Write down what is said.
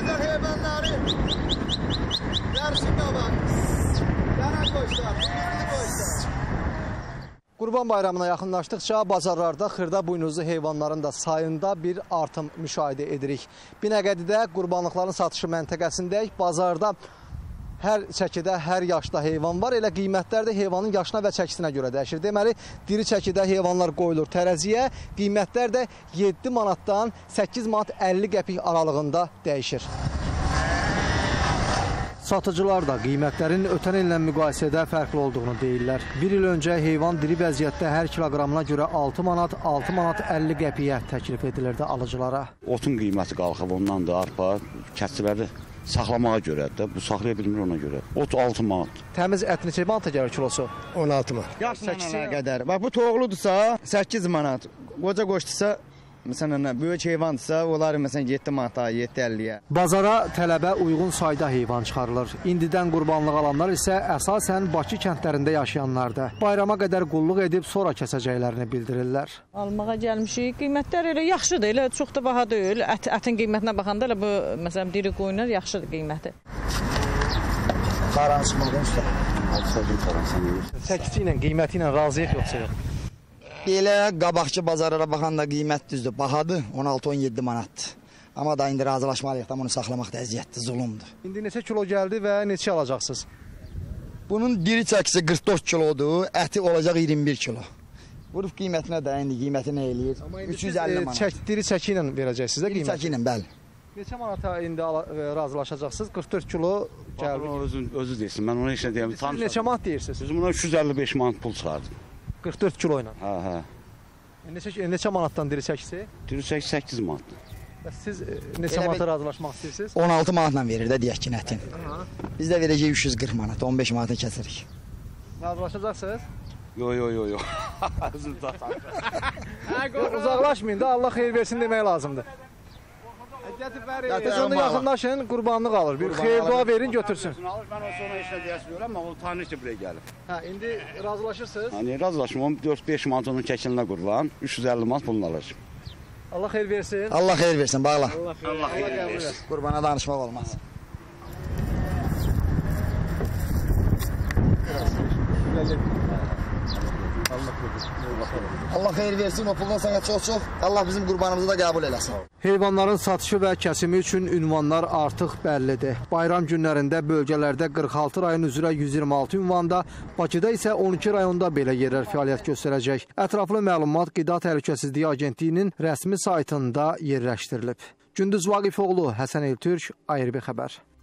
götür heyvanları yarışında var. Yana koşlar, birlikli koşlar. Qurban bayramına yaxınlaşdıqca bazarlarda xırda buynuzlu heyvanların da sayında bir artım müşahidə edirik. Binəqədidə qurbanlıqların satışı məntəqəsindəyik. Bazarda hər çəkidə, hər yaşda heyvan var. Elə qiymətlər də heyvanın yaşına və çəkisinə görə dəyişir. Deməli, diri çəkidə heyvanlar qoyulur tərəziyə. Qiymətlər də 7 manatdan 8 manat 50 qəpik aralığında dəyişir. Satıcılar da qiymətlərin ötən illə müqayisədə fərqli olduğunu deyirlər. Bir il öncə heyvan diri vəziyyətdə hər kiloqramına görə 6 manat 50 qəpiyə təklif edilirdi alıcılara. Otun qiyməti qalxıb ondan da arpa, kəsirləri saxlamağa görədir də, bu saxlaya bilmir ona görə. Ot 6 manat. Təmiz ət neçə manata gəlir kilosu? 16 manat. Yaş 8-ə qədər. Bax bu toğludursa 8 manat, qoca qoşdursa məsələn, böyük heyvandırsa, onları məsələn 7 manata, 7,50-yə. Bazara tələbə uyğun sayda heyvan çıxarılır. İndidən qurbanlıq alanlar isə əsasən Bakı kəndlərində yaşayanlardır. Bayrama qədər qulluq edib sonra kəsəcəklərini bildirirlər. Almağa gəlmişik. Qiymətlər elə yaxşıdır, elə çox da baha deyil. Ətin qiymətinə baxanda elə bu, məsələn, diri qoyunlar yaxşıdır qiyməti. Qaransımılıq usta. 8 ilə, qiyməti ilə razıyıq yoxsa yox? Belə qabaqçı bazarlara baxanda qiymət düzdür, bahadır, 16-17 manatdır. Amma da indi razılaşmalıyıq da, bunu saxlamaq da əziyyətdir, zulümdür. İndi neçə kilo gəldi və neçə alacaqsınız? Bunun diri çəkisi 44 kilodur, əti olacaq 21 kilo. Vurub qiymətinə də indi qiymətinə eləyir, 350 manat. Diri çəki ilə verəcəksiniz də qiymət? Diri çəki ilə, bəli. Neçə manata indi razılaşacaqsınız? 44 kilo gəldi. Özü deyilsin, mən ona heç nə deyəm. Siz neçə manat deyirsiniz? Biz buna 355 manat pul çıxardım. 44 kilo ilə. Hə. Neçə manatdan diri çəkisi? Diri çəkisi 8 manatdan. Siz neçə manata razılaşmaq istəyirsiniz? 16 manatla verir də deyək ki, nətin. Biz də verəcəyik 340 manat, 15 manata kəsirik. Razılaşacaqsınız? Yo. Uzaqlaşmayın da, Allah xeyir versin demək lazımdır. Yatış onu yaxınlaşın, qurbanlıq alır. Bir xeyir dua verin, götürsün. Alır, mən o sonra işlə deyəsmiyəm, amma o tanrı ki, buraya gəlib. Hə, indi razılaşırsınız? Hani, razılaşmam, 4-5 manat onun kəkilinə qurulan, 350 manat bunun alır. Allah xeyir versin. Allah xeyir versin, bağla. Allah xeyir versin. Qurbana danışmaq olmaz. Allah xeyir versin, o puldan sənə çox-çox, Allah bizim qurbanımızı da qəbul eləsin. Heyvanların satışı və kəsimi üçün ünvanlar artıq bəllidir. Bayram günlərində bölgələrdə 46 rayon üzrə 126 ünvanda, Bakıda isə 12 rayonda belə yerlər fəaliyyət göstərəcək. Ətraflı məlumat Qida Təhlükəsizliyi Agentliyinin rəsmi saytında yerləşdirilib. Gündüz Vaqifoğlu, Həsən Eltürk, ARB xəbər.